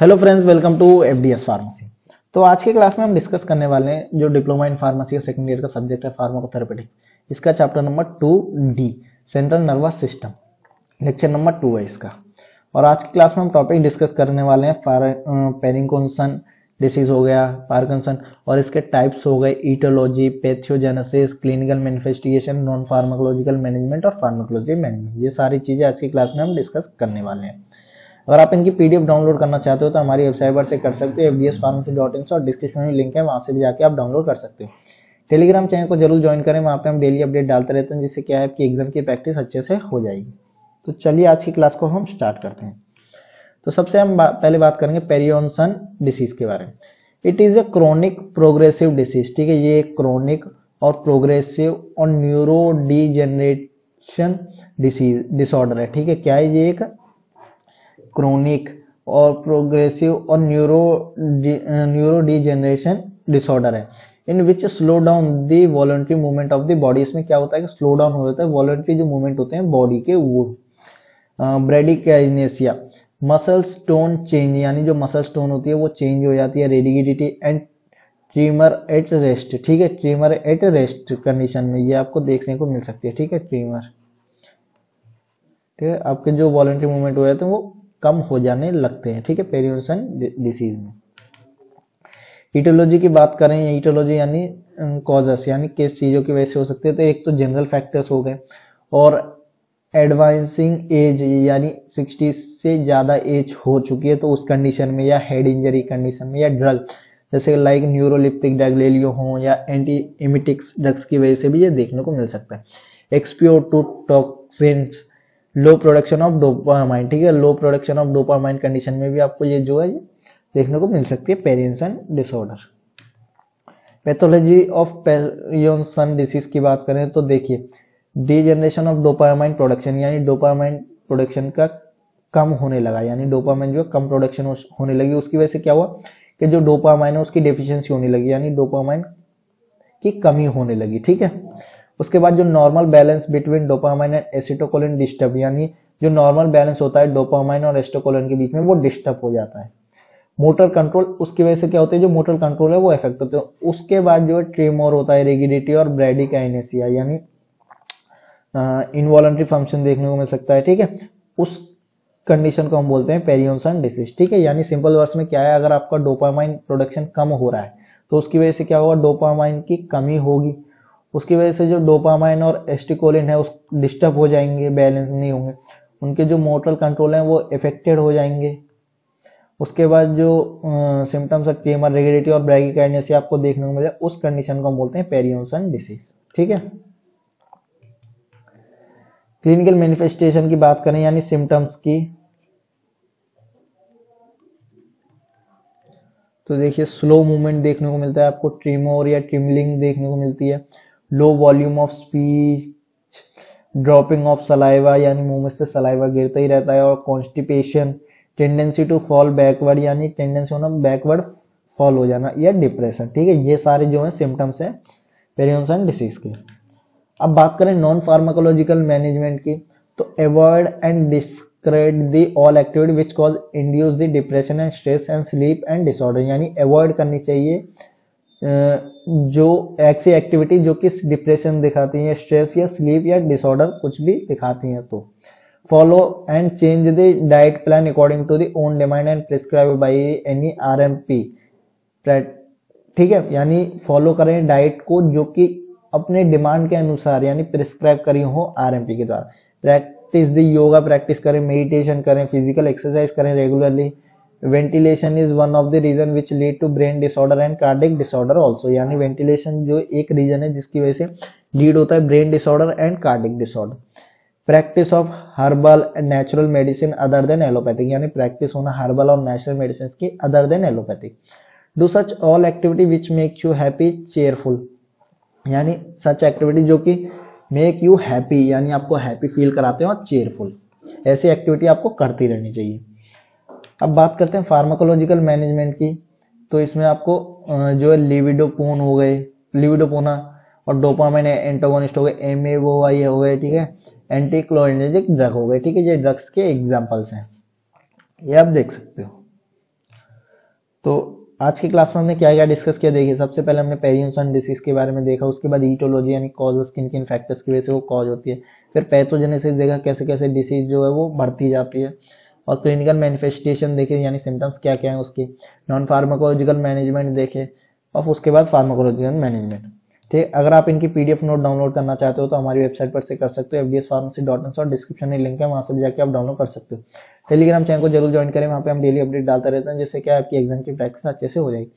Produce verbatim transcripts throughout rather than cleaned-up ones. Hello friends, welcome to FDS pharmacy. तो आज के क्लास में हम डिस्कस करने वाले हैं जो diploma in pharmacy second year का सब्जेक्ट है फार्माकोथेरेपेटिक्स, इसका chapter number two the central nervous system, lecture number two है इसका। और आज की क्लास में हम टॉपिक डिस्कस करने वाले हैं पार्किंसन डिसीज हो गया पार्किंसन, और इसके टाइप्स हो गए, etiology, pathogenesis, clinical manifestation, non pharmacological management और फार्माकोलॉजी मैनेजमेंट, ये सारी चीज़ें आज की क्लास में हम डिस्कस करने वाले हैं। अगर आप इनकी पीडीएफ डाउनलोड करना चाहते हो तो हमारी वेबसाइट पर से कर सकते हो, F D S pharmacy dot in, और डिस्क्रिप्शन में लिंक है, वहाँ से भी जाके आप डाउनलोड कर सकते हो। टेलीग्राम चैनल को जरूर ज्वाइन करें, वहाँ पे हम डेली अपडेट डालते रहते हैं, जिससे क्या है आपकी एग्जाम की प्रैक्टिस अच्छे से हो जाएगी। तो चलिए आज की क्लास को हम स्टार्ट करते हैं। तो सबसे हम बा, पहले बात करेंगे पार्किंसन डिसीज के बारे में। It is a chronic progressive disease, ठीक है, ये क्रोनिक और प्रोग्रेसिव और न्यूरो डिजेनरेशन डिसीज डिसऑर्डर है, ठीक है। क्या है ये? एक क्रोनिक और प्रोग्रेसिव और न्यूरो न्यूरो डिजेनरेशन डिसऑर्डर है, in which slow down the voluntary movement of the body. इसमें क्या होता है कि स्लो डाउन हो जाता है वॉलंटरी जो मूवमेंट होते हैं बॉडी के, वो ब्रेडिकाइनेसिया, मसल स्टोन चेंज, यानी जो मसल स्टोन होती है वो चेंज हो जाती है, rigidity and tremor at rest, ठीक है, ट्रीमर एट रेस्ट कंडीशन में ये आपको देखने को मिल सकती है, ठीक है, ट्रीमर, ठीक है, आपके जो वॉलंटरी मूवमेंट हो जाते हैं वो कम हो जाने लगते हैं, ठीक है, पार्किंसन डिसीज में। इटोलॉजी की बात करें, इटोलॉजी यानी कॉजेस, यानी किस चीजों की वजह से हो सकते हैं, तो एक तो जनरल फैक्टर्स हो गए, और एडवांसिंग एज यानी साठ से ज्यादा एज हो चुकी है तो उस कंडीशन में, या हेड इंजरी कंडीशन में, या ड्रग जैसे लाइक न्यूरोलिप्टिक ड्रग ले लियो हो, या एंटी इमिटिक्स ड्रग्स की वजह से भी ये देखने को मिल सकता है। Expo to toxin, low production of dopamine, ठीक है, low production of dopamine condition में भी आपको ये जो है ये देखने को मिल सकती है Parkinson disorder. Pathology of Parkinson disease की बात करें तो देखिए, डिजेनरेशन ऑफ डोपामाइन प्रोडक्शन, यानी डोपामाइन प्रोडक्शन का कम होने लगा, यानी डोपामाइन जो कम प्रोडक्शन होने लगी, उसकी वजह से क्या हुआ कि जो डोपामाइन है उसकी डेफिशिएंसी होने लगी, यानी डोपामाइन की कमी होने लगी, ठीक है। उसके बाद जो normal balance between dopamine and acetylcholine disturb, यानी जो नॉर्मल बैलेंस होता है डोपामाइन और एसिटोकोलिन के बीच में वो डिस्टर्ब हो जाता है। मोटर कंट्रोल, उसकी वजह से क्या होता है जो मोटर कंट्रोल है वो इफेक्ट होते हैं। उसके बाद जो है ट्रेमोर होता है, रिगिडिटी और ब्रेडिकाइनेसिया, यानी इनवॉलंटरी फंक्शन देखने को मिल सकता है, ठीक है, उस कंडीशन को हम बोलते हैं पार्किंसन डिसीज, ठीक है। यानी सिंपल वर्ड्स में क्या है, अगर आपका डोपामाइन प्रोडक्शन कम हो रहा है तो उसकी वजह से क्या होगा, डोपामाइन की कमी होगी, उसकी वजह से जो डोपामाइन और एसिटोकोलिन है उस डिस्टर्ब हो जाएंगे, बैलेंस नहीं होंगे, उनके जो मोटर कंट्रोल है वो इफेक्टेड हो जाएंगे। उसके बाद जो सिम्टम्स है ट्रेमर, रिजिडिटी और ब्रेडिकाइनेसिया आपको देखने को मिले, उस कंडीशन को हम बोलते हैं पार्किंसन डिसीज, ठीक है। क्लिनिकल मैनिफेस्टेशन की बात करें, यानी सिम्टम्स की, तो देखिए स्लो मूवमेंट देखने को मिलता है आपको, ट्रीमोर या ट्रिमलिंग देखने को मिलती है, low volume of speech, dropping of saliva, यानी मुंह में से सलाइवा गिरता ही रहता है, और constipation, tendency to fall backward, यानी टेंडेंसी होना बैकवर्ड फॉल हो जाना, या डिप्रेशन, ठीक है, ये सारे जो है सिम्टम्स है पार्किंसन डिसीज के। अब बात करें नॉन फार्माकोलॉजिकल मैनेजमेंट की, तो avoid and discard the all activity which cause induce the depression and stress and sleep and disorder, यानी अवॉइड करनी चाहिए जो ऐसी एक्टिविटी जो कि डिप्रेशन दिखाती है, स्ट्रेस या स्लीप या डिसऑर्डर कुछ भी दिखाती है। तो follow and change the diet plan according to the own demand and prescribe by any RMP, ठीक है, यानी फॉलो करें डाइट को जो कि अपने डिमांड के अनुसार यानी प्रिस्क्राइब करी हो आरएमपी के द्वारा। प्रैक्टिस द योगा, प्रैक्टिस करें, मेडिटेशन करें, फिजिकल एक्सरसाइज करें regularly. Ventilation is one of the reason which lead to brain disorder and cardiac disorder also, यानी वेंटिलेशन जो एक रीजन है जिसकी वजह से लीड होता है brain disorder and cardiac disorder. Practice of herbal and natural medicine other than allopathic, यानी प्रैक्टिस होना हर्बल और नेचुरल मेडिसिन की other than allopathic. Do such all activity which makes you happy cheerful, यानी such activity जो कि make you happy, यानी आपको happy feel कराते हैं, और चेयरफुल, ऐसी एक्टिविटी आपको करती रहनी चाहिए। अब बात करते हैं फार्माकोलॉजिकल मैनेजमेंट की, तो इसमें आपको जो है लिविडोपोन हो गए, लिविडोपोना और डोपामाइन एंटागोनिस्ट हो गए, एमएओआई हो गए, ठीक है, एंटीक्लोइनर्जिक ड्रग हो गए, ठीक है, ये ड्रग्स के एग्जांपल्स हैं, ये आप देख सकते हो। तो आज की क्लास में हमने क्या क्या डिस्कस किया देखिए। सबसे पहले हमने पार्किंसन डिसीज के बारे में देखा, उसके बाद ईटोलॉजी यानी कॉजेस, किन किन फैक्टर्स की वजह से वो कॉज होती है। फिर पैथोजेनेसिस देखा, कैसे कैसे डिसीज जो है वो बढ़ती जाती है। और क्लिनिकल मैनिफेस्टेशन देखे यानी सिम्टम्स क्या क्या है उसके। नॉन फार्माकोलॉजिकल मैनेजमेंट देखे और उसके बाद फार्माकोलॉजिकल मैनेजमेंट। ठीक, अगर आप इनकी पीडीएफ नोट डाउनलोड करना चाहते हो तो हमारी वेबसाइट पर से कर सकते हो, एफडीएस फार्मेसी डॉट इन और डिस्क्रिप्शन में लिंक है, वहाँ से भी जाकर आप डाउनलोड कर सकते हो। टेलीग्राम चैनल को जरूर ज्वाइन करें, वहाँ पे हम डेली अपडेट डालते रहते हैं, जिससे क्या आपकी एग्जाम की प्रैक्टिस अच्छे से हो जाएगी।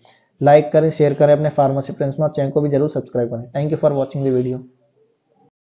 लाइक करें, शेयर करें अपने फार्मेसी फ्रेंड्स में, और चैनल को भी जरूर सब्सक्राइब करें। Thank you for watching the video.